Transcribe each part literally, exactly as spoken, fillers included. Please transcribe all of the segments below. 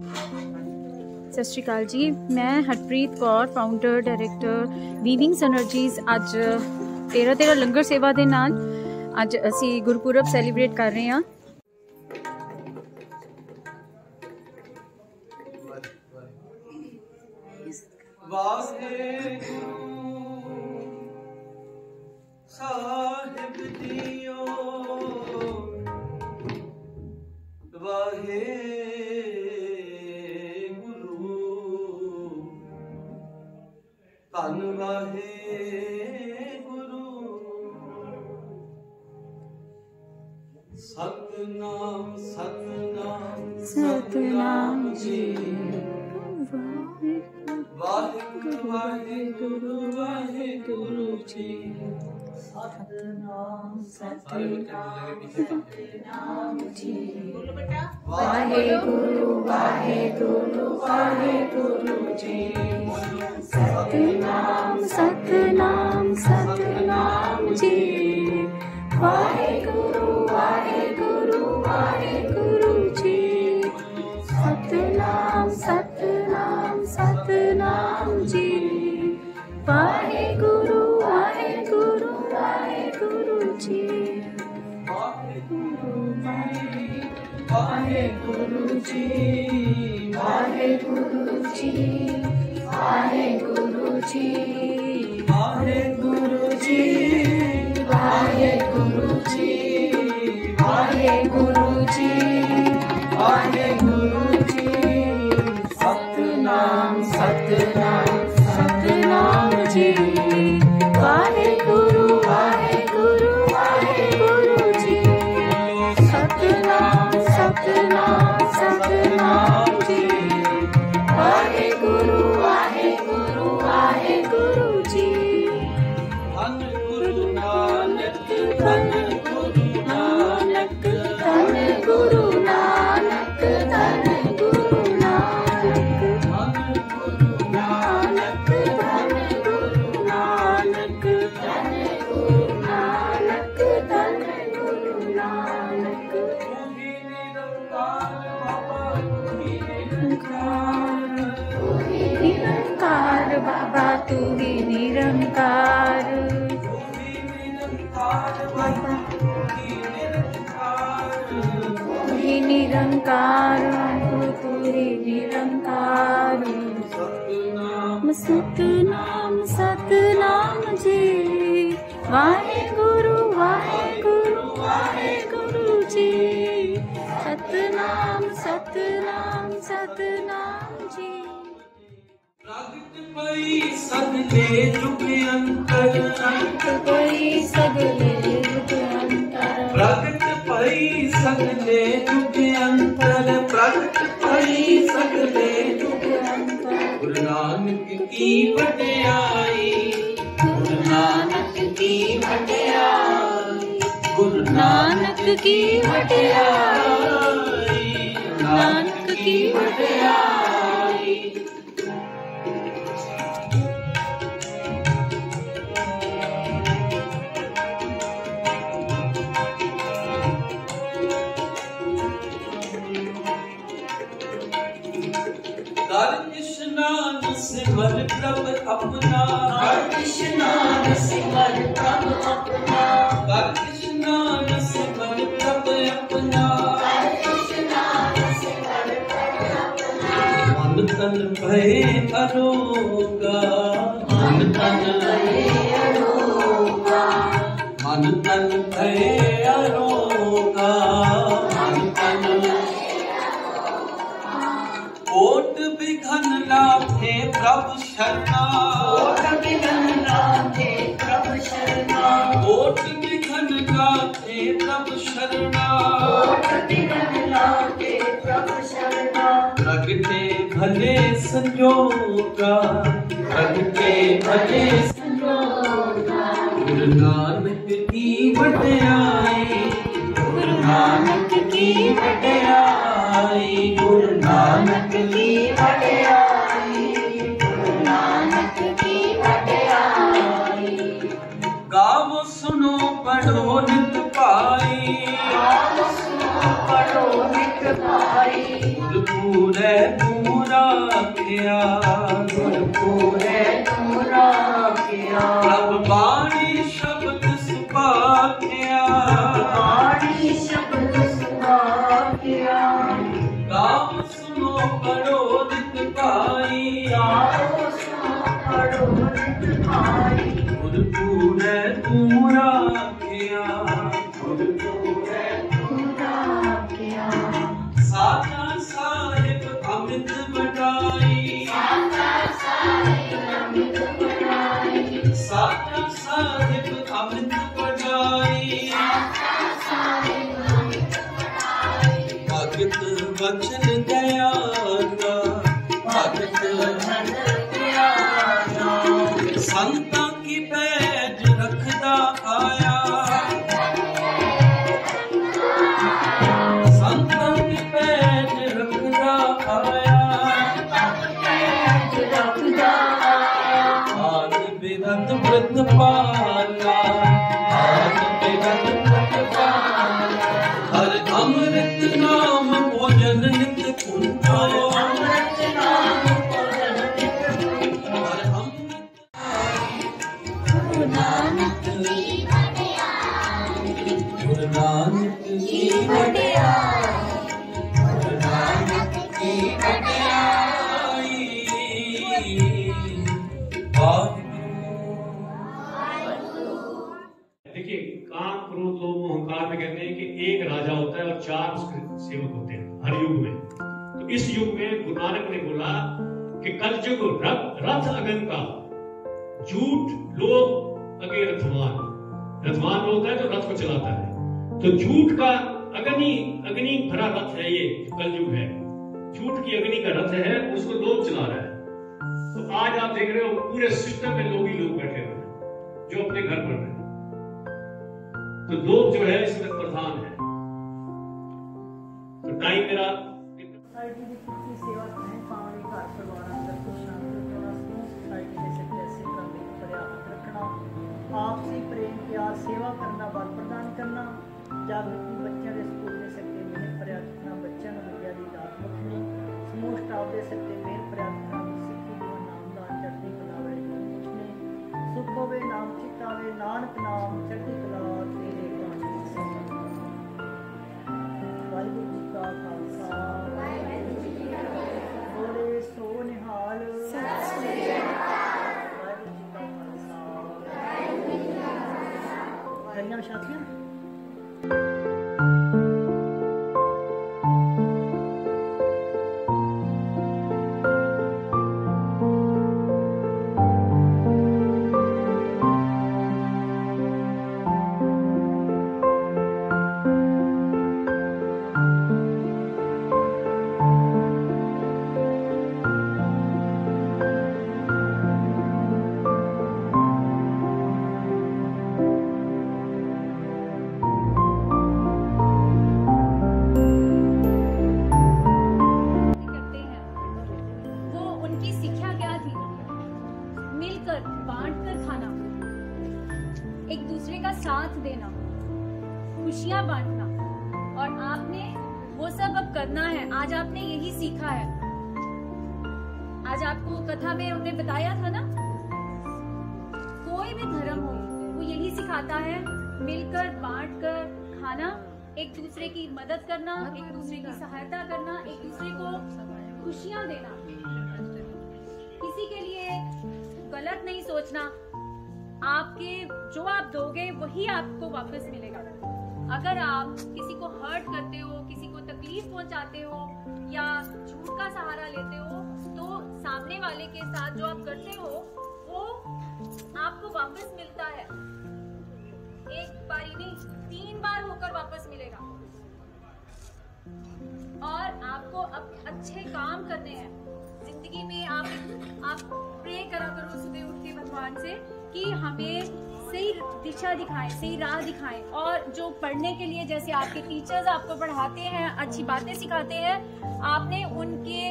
सत श्री अकाल जी, मैं Harpreet Kaur, founder director weaving energies. अज तेरह तेरह लंगर सेवा के नाल अज असी गुरपुरब सैलीब्रेट कर रहे हैं। धन वाहे गुरु सतनाम सतनाम सतनाम जी वाहे वाहे गुरु वाहे गुरु जी सतनाम सतनाम सतनाम जी वाहे गुरु वाहे गुरु वाहे गुरु जी सतनाम सतनाम सतनाम जी वाहे गुरु वाहे गुरु वाहे गुरु जी सतनाम सतनाम सतनाम जी वाहे गुरु वाहे गुरु वाहे गुरु जी वाहे गुरु जी वाहे गुरु जी वाहे गुरु जी वाहे गुरु जी वाहे गुरु जी वाहे गुरु जी वाहे गुरु जी सतनाम सतनाम सतनाम जी वाहे गुरु वाहे गुरु वाहे गुरु जी सतनाम सतनाम सतनाम जी वाहे गुरु वाहे गुरु वाहे गुरु जी धन गुरु नानक धन गुरु नानक धन गुरु नानक धन गुरु नानक धन गुरु नानक धन गुरु नानक धन गुरु नानक धन गुरु नानक निरंकार बाबा तू ही निरंकार तू ही निरंकार तू ही निरंकार सतनाम सतनाम सतनाम जी वाहे गुरु वाहे गुरु वाहे गुरु जी सतनाम सतनाम सतनाम जी प्रगट पई सगले जुग अंतर प्रगट पई सगले जुग अंतर प्रगट पई सगले जुग अंतर प्रगट पई सगले जुग अंतर गुरु नानक की वडियाई गुरु नानक की वडियाई गुरु नानक की वडियाई नानक की वडियाई सिमर प्रभ अपना हर कृष्णा सिमर प्रभ अपना हर कृष्णा सिमर प्रभ अपना हर कृष्णा सिमर प्रभ अपना मन तन भय अरोगा मन तन भय अरोगा मन तन भय अरोगा मन तन कोट बिघन लाभे प्रभु शरणा कोट बिघन लाभे प्रभु शरणा कोट बिघन लाभे प्रभु शरणा कोट बिघन लाभे प्रभु शरणा प्रगटे भले संजोगा प्रगटे भले संजोगा गुरु नानक की वडियाई गुरु नानक की वडियाई गुरु नानक की वडियाई गुरु नानक की वडियाई गावो सुनो पढ़ो नित पाई गावो सुनो पढ़ो हितकारी। गुरुपुरे तू राखिया, गुरुपुरे तू राखिया। प्रभु बाणी शब्द सुभाखिया, बाणी शब्द सुभाखिया। गाओ सुनो पढ़ो हितकारी, गाओ सुनो पढ़ो हितकारी। गुरुपुरे तू राखिया, वचन दया का भगत दया का। संतां की पैज रखदा आया, संतां की पैज रखदा आया। आद बिरत व्रत पाला, आद बिरत व्रत पाला। हर अमृत नाम इस युग में गुरु नानक ने बोला कि कलजुग रथ अगन का, झूठ लोग अगे रथवान। रथवान होता है जो रथ को चलाता है, तो झूठ का अग्नि अग्नि भरा रथ है ये कलजुग है। झूठ की अग्नि का रथ है, उसको लोग चला रहा है। तो आज आप देख रहे हो पूरे सिस्टम में लोग ही लोग बैठे हुए हैं जो अपने घर पर रहे। तो लोग जो है इसमें प्रधान है। तो टाइम मेरा सोसाइटी में किसी सेवा में पावनी का सर्वाना दर्शन करना, सोसाइटी में सक्सेस करने के प्रयास रखना, आपसी प्रेम प्यार सेवा करना, बल प्रदान करना। जागृति बच्चों के स्कूल में सकते मेहनत प्रयास करना, बच्चों को विद्या की दात रखनी, समूह स्टाफ दे सकते मेहनत प्रयास करना। सिक्खी को नाम दान चढ़ती कला वे पूछने सुख होवे नाम चितावे, नानक नाम चढ़ती कला तेरे गाने सुना। वाहिगुरु जी का खालसा। साथियों एक दूसरे की मदद करना, एक दूसरे की सहायता करना, एक दूसरे को खुशियाँ देना, किसी के लिए गलत नहीं सोचना। आपके जो आप दोगे वही आपको वापस मिलेगा। अगर आप किसी को हर्ट करते हो, किसी को तकलीफ पहुंचाते हो या झूठ का सहारा लेते हो, तो सामने वाले के साथ जो आप करते हो वो आपको वापस मिलता है। एक बारी नहीं, तीन बार होकर वापस मिलेगा। और आपको अब अच्छे काम करने हैं जिंदगी में। आप आप प्रे करा करो सुबह उठ के भगवान से कि हमें सही दिशा दिखाएं, सही राह दिखाएं। और जो पढ़ने के लिए जैसे आपके टीचर्स आपको पढ़ाते हैं, अच्छी बातें सिखाते हैं, आपने उनके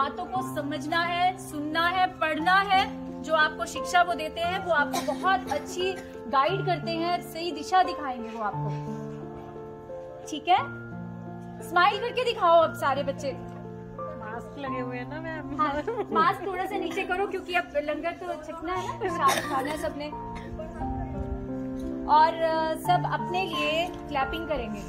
बातों को समझना है, सुनना है, पढ़ना है। जो आपको शिक्षा वो देते हैं वो आपको बहुत अच्छी गाइड करते हैं, सही दिशा दिखाएंगे वो आपको। ठीक है, स्माइल करके दिखाओ अब सारे बच्चे। मास्क लगे हुए हैं ना मैम। हाँ, मास्क थोड़ा सा नीचे करो क्योंकि अब लंगर तो छिकना है ना, प्रसाद खाना है सबने। और सब अपने लिए क्लैपिंग करेंगे।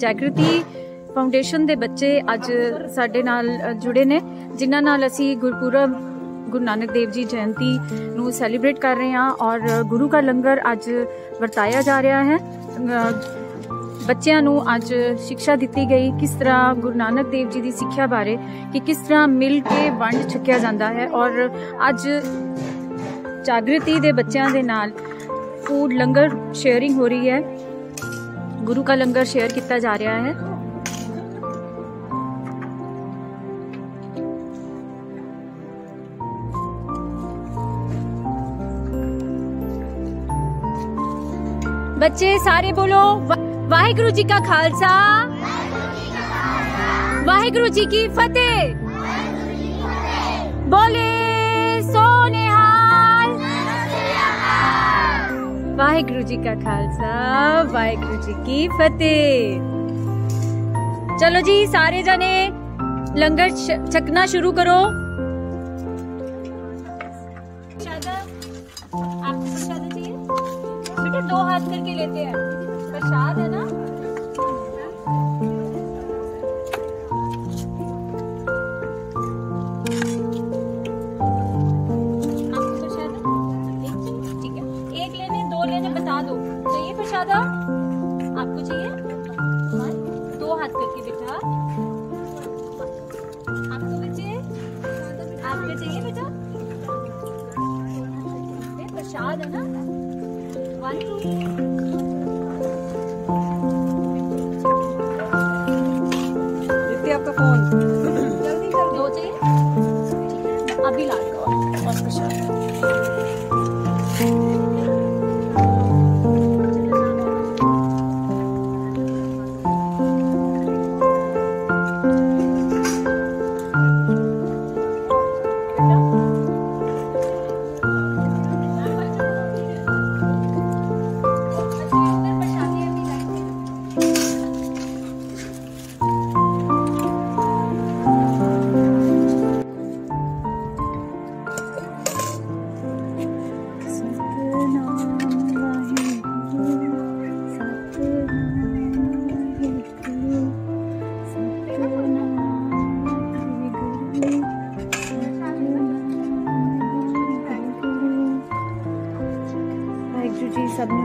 जागृति फाउंडेशन के बच्चे अज साडे नाल जुड़े ने, जिन्हां नाल असी गुरपुरब गुरु नानक देव जी जयंती नू सैलीब्रेट कर रहे हैं और गुरु का लंगर अज वरताया जा रहा है। बच्चों नू अज शिक्षा दी गई किस तरह गुरु नानक देव जी की सिक्ख्या बारे कि किस तरह मिल के वंड छकिया जाता है। और अज जागृति के बच्चों के नाल फूड लंगर शेयरिंग हो रही है, गुरु का लंगर शेयर किया जा रहा है। बच्चे सारे बोलो वाहिगुरु जी का खालसा वाहिगुरु जी की फतेह। बोले वाहेगुरु जी का खालसा वाहेगुरु जी की फतेह। चलो जी सारे जने लंगर छकना शुरू करो। आपको प्रसाद चाहिए बेटा, दो हाथ करके लेते हैं, प्रसाद है ना। आपको चाहिए दो हाथ करके बेटा, आपको बच्चे आपको चाहिए बेटा, प्रसाद है ना। वन टू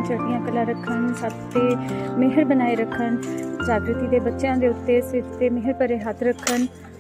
चढ़िया कला रखन, सबते मेहर बनाए रखन, जागृति के बच्चों के उत्ते सिर से मेहर भरे हाथ रखन।